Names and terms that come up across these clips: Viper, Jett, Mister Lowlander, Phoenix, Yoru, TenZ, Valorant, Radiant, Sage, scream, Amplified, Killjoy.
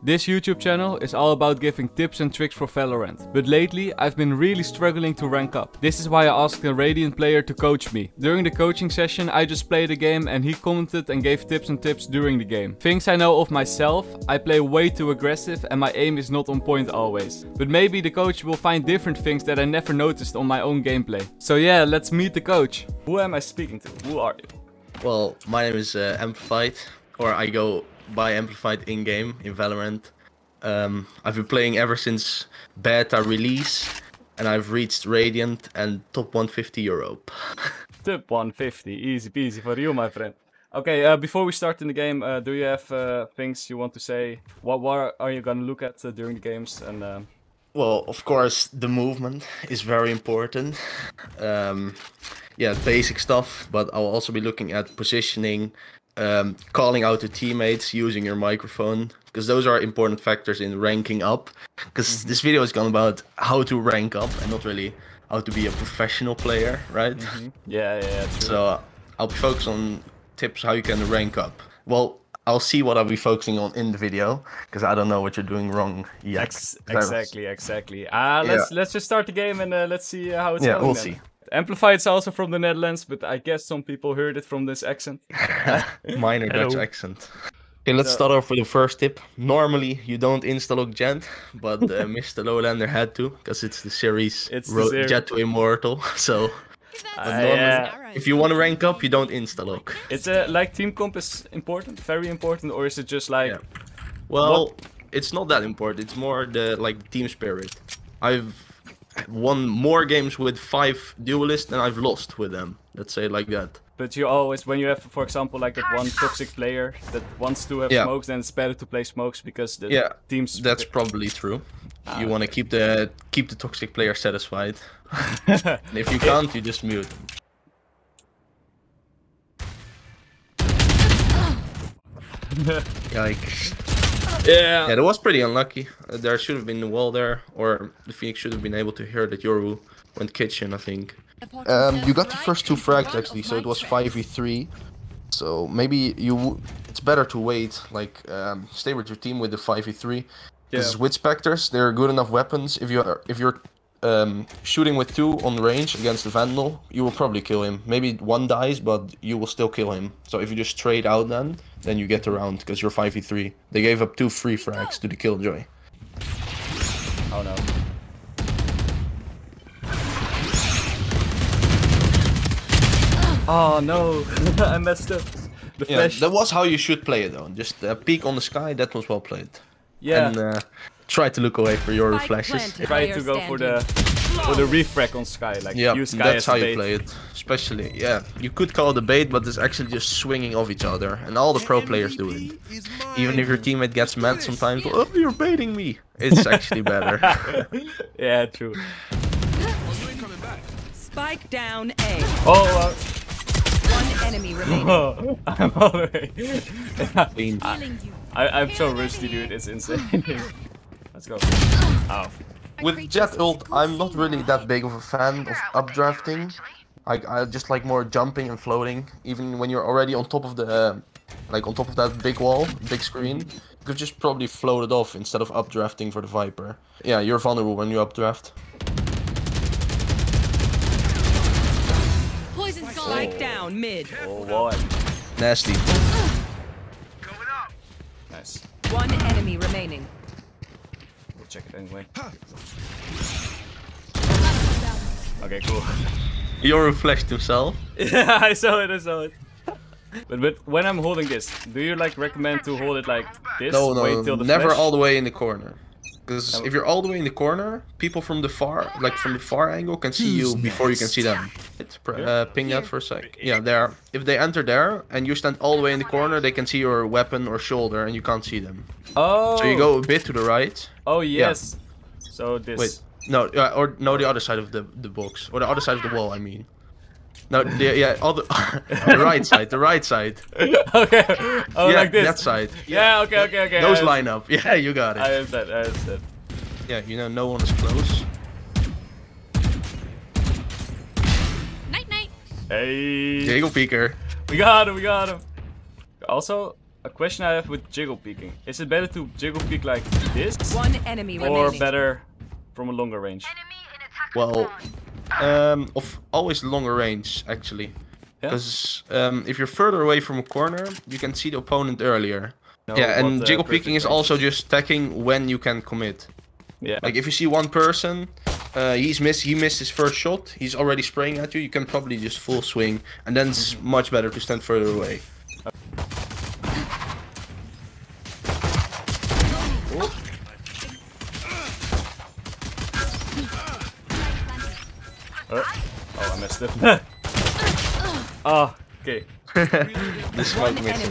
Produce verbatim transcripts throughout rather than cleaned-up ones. This YouTube channel is all about giving tips and tricks for Valorant, but lately I've been really struggling to rank up. This is why I asked a Radiant player to coach me. During the coaching session I just played a game and he commented and gave tips and tips during the game. Things I know of myself: I play way too aggressive and my aim is not on point always. But maybe the coach will find different things that I never noticed on my own gameplay. So yeah, let's meet the coach. Who am I speaking to? Who are you? Well, my name is uh, Amplified, or I go by Amplified in-game in Valorant. Um, I've been playing ever since beta release and I've reached Radiant and top one fifty Europe. Top one fifty, easy peasy for you, my friend. Okay, uh, before we start in the game, uh, do you have uh, things you want to say? What, what are you gonna look at uh, during the games? And uh... Well, of course, the movement is very important. Um, yeah, basic stuff, but I'll also be looking at positioning, Um, calling out to teammates, using your microphone, because those are important factors in ranking up. Because mm-hmm. this video is going about how to rank up and not really how to be a professional player, right? Mm-hmm. Yeah, yeah, true. So uh, I'll be focused on tips how you can rank up. Well, I'll see what I'll be focusing on in the video, because I don't know what you're doing wrong yet. Ex exactly, exactly. Uh, let's, yeah. let's just start the game and uh, let's see how it's yeah, going. Yeah, we'll then. see. Amplified's also from the Netherlands, but I guess some people heard it from this accent. Minor Dutch accent. Okay, let's so. start off with the first tip. Normally, you don't insta-lock Jett, but uh, Mister Lowlander had to, because it's the series it's the series. Jett to Immortal, so... Uh, yeah. If you want to rank up, you don't insta-lock. It's uh, like team comp is important, very important, or is it just like... Yeah. Well, what? It's not that important, it's more the like team spirit. I've... won more games with five duelists than I've lost with them. Let's say it like that. But you always, when you have, for example, like that one toxic player that wants to have yeah. smokes, then it's better to play smokes because the yeah, teams. That's probably true. Ah, you want to okay. keep the keep the toxic player satisfied. And if you can't, you just mute them. Yikes. Yeah. Yeah, that was pretty unlucky. Uh, there should have been a wall there, or the Phoenix should have been able to hear that Yoru went kitchen, I think. Um, you got the first two frags actually, so it was five v three. So maybe you w it's better to wait, like um, stay with your team with the five v three. Because yeah. with Spectres, they're good enough weapons. If you're if you're um, shooting with two on range against the Vandal, you will probably kill him. Maybe one dies, but you will still kill him. So if you just trade out then, then you get around, because you're five v three. They gave up two free frags to the Killjoy. Oh no. Oh no, I messed up. The yeah, flash. That was how you should play it though. Just uh, peek on the sky, that was well played. Yeah. And uh, try to look away for your flashes. Try to go for the for the refrag on sky, like yeah, use sky that's as how bait. You play it. Especially, yeah, you could call it a bait, but it's actually just swinging off each other, and all the pro players do it. Even if your teammate gets mad sometimes, oh, you're baiting me. It's actually better. Yeah, true. Spike down A. Oh. Uh, One enemy remaining. Oh, I'm all the way. I, I'm so rusty, dude. It's insane. Let's go. Ow. With Jett ult, I'm not really that big of a fan of updrafting. I, I just like more jumping and floating. Even when you're already on top of the, uh, like on top of that big wall, big screen, you could just probably float it off instead of updrafting for the Viper. Yeah, you're vulnerable when you updraft. Spike oh. down mid. Oh, boy. Nasty. Going up. Nice. One enemy remaining. We'll check it anyway. Huh. Okay, cool. Yoru flashed himself. Yeah, I saw it, I saw it. But, but when I'm holding this, do you like recommend to hold it like this? No, no, wait till the never flash? all the way in the corner. Because um, if you're all the way in the corner, people from the far, like from the far angle, can see you before you can see them. Uh, ping that for a sec. Yeah, there. If they enter there and you stand all the way in the corner, they can see your weapon or shoulder, and you can't see them. Oh. So you go a bit to the right. Oh yes. Yeah. So this. Wait. No, uh, or no, the other side of the the box, or the other side of the wall. I mean. No, the, yeah, all the, the right side, the right side. Okay. Oh, yeah, like this. That side. Yeah, yeah, okay, okay, okay. Those line up. Yeah, you got it. I understand, I understand. Yeah, you know, no one is close. Night, night. Hey. Jiggle peeker. We got him, we got him. Also, A question I have with jiggle peeking. Is it better to jiggle peek like this? One enemy or remaining. Better from a longer range? Well, um, of always longer range, actually. Because yeah? um, if you're further away from a corner, you can see the opponent earlier. No, yeah, and uh, jiggle peeking is also just attacking when you can commit. Yeah. Like if you see one person, uh, he's missed, he missed his first shot, he's already spraying at you, you can probably just full swing. And then it's mm-hmm. much better to stand further away. Oh, oh I missed it. Oh, okay. This might miss.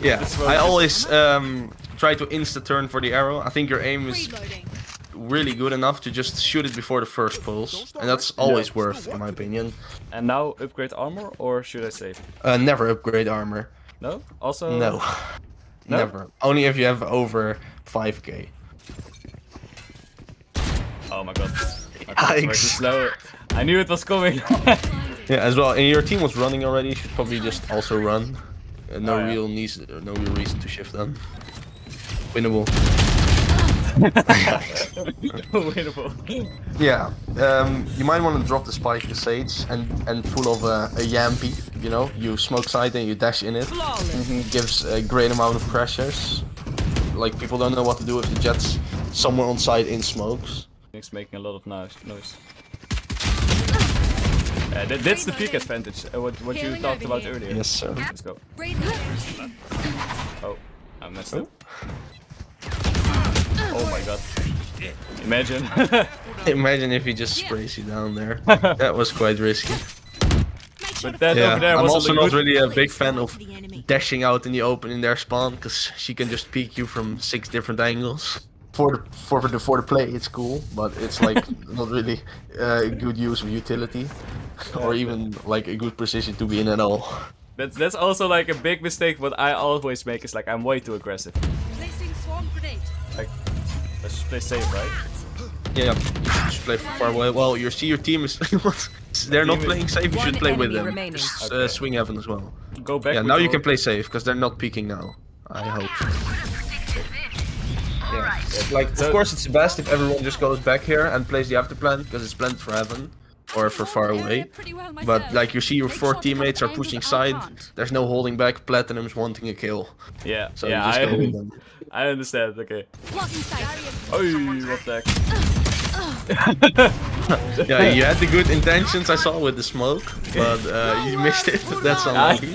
Yeah, I always um, try to insta-turn for the arrow. I think your aim is really good enough to just shoot it before the first pulse. And that's always yeah. worth, in my opinion. And now upgrade armor, or should I save? Uh, never upgrade armor. No? Also? No. no. Never. Only if you have over five K. Oh my god. Okay, slow. I knew it was coming. Yeah, as well. And your team was running already. You should probably just also run. Uh, no oh, yeah. real needs, no real reason to shift them. Winnable. Winnable. Yeah. Um, you might want to drop the spike to Sage and and pull off a, a Yampy. You know, you smoke side and you dash in it. Mm-hmm. Gives a great amount of pressures. Like people don't know what to do if the Jett's somewhere on side in smokes. It's making a lot of noise. Noise. Uh, that, that's the peak advantage, uh, what, what you talked about earlier. Yes, sir. Let's go. Oh, I messed oh. up. Oh my god. Imagine. Imagine if he just sprays you down there. That was quite risky. But that yeah, over there I'm also not really a big fan of dashing out in the open in their spawn, because she can just peek you from six different angles. For the, for, the, for the play, it's cool, but it's like not really uh, a good use of utility, or even like a good position to be in at all. That's that's also like a big mistake. What I always make is like I'm way too aggressive. Placing swarm grenade. Like, let's just play safe, right? Yeah, you should just play far away. Well, you see your team is they're not playing safe. You should play with them. Just uh, swing heaven as well. Go back. Yeah, now you can play safe because they're not peeking now. I hope. Yeah. Yeah, like, so, of course it's best if everyone just goes back here and plays the after plan, because it's planned for heaven, or for far away. But like you see your four teammates are pushing side, there's no holding back, Platinum's wanting a kill. Yeah, so yeah, just I, go with them. I understand, okay. Oh, what the heck? Yeah, you had the good intentions I saw with the smoke, but uh, you missed it, that's unlucky.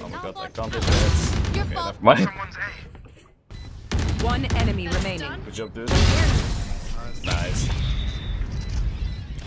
Oh my god, I can't hit that. Okay, never mind. One enemy remaining. Good job, dude. Nice.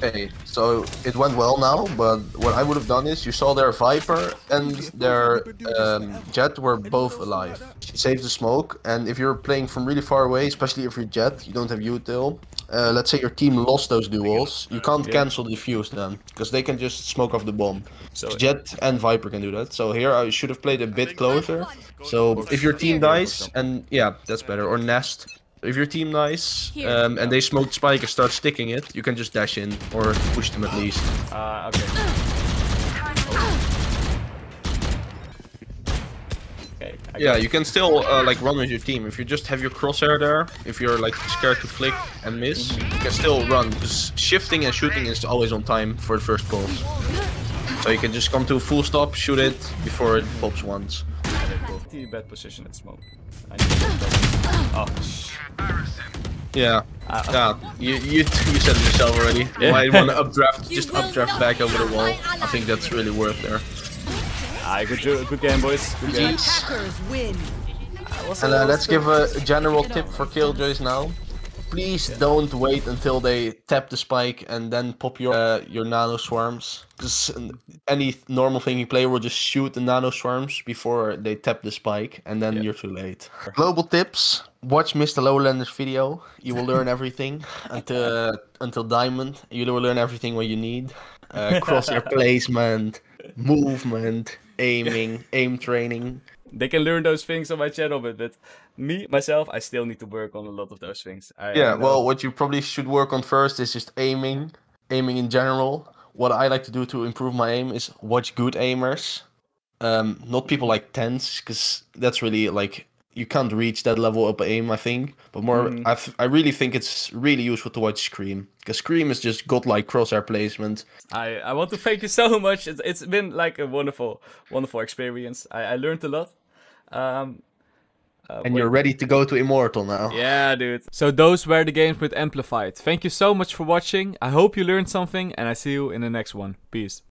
Okay, so it went well now, but what I would have done is you saw their Viper and their um, Jett were both alive. She saved the smoke, and if you're playing from really far away, especially if you're Jett, you don't have util. Uh, let's say your team lost those duels, you can't yeah. cancel the defuse then, because they can just smoke off the bomb. So Jett and Viper can do that, so here I should have played a bit closer. So if your team dies, and yeah, that's better, or nest. If your team dies, um, and they smoke spike and start sticking it, you can just dash in, or push them at least. Uh, okay. Oh. Okay yeah, you can still uh, like run with your team. If you just have your crosshair there, if you're like scared to flick and miss, you can still run. Because shifting and shooting is always on time for the first pulse. So you can just come to a full stop, shoot it, before it pops once. Bad position at smoke. I need to oh. Yeah, uh, yeah. You, you you said it yourself already. Yeah. Might want to updraft, just updraft back over the wall. I think that's really worth there. Ah, good, good game, boys. Good game. Win. And uh, let's give a general tip for Killjoys now. Please yeah. don't wait until they tap the spike and then pop your uh, your nano swarms. Because any normal thinking player will just shoot the nano swarms before they tap the spike, and then yeah. you're too late. Global tips: watch Mister Lowlander's video. You will learn everything until uh, until diamond. You will learn everything what you need. Uh, crosshair placement, movement, aiming, aim training. They can learn those things on my channel, but, but me, myself, I still need to work on a lot of those things. I, yeah, well, what you probably should work on first is just aiming, aiming in general. What I like to do to improve my aim is watch good aimers. Um, not people like TenZ, because that's really like you can't reach that level up aim, I think. But more, mm. I I really think it's really useful to watch Scream, because Scream is just godlike crosshair placement. I I want to thank you so much. It's it's been like a wonderful wonderful experience. I I learned a lot. Um. Uh, and wait. You're ready to go to Immortal now. Yeah, dude. So those were the games with Amplified. Thank you so much for watching. I hope you learned something, and I see you in the next one. Peace.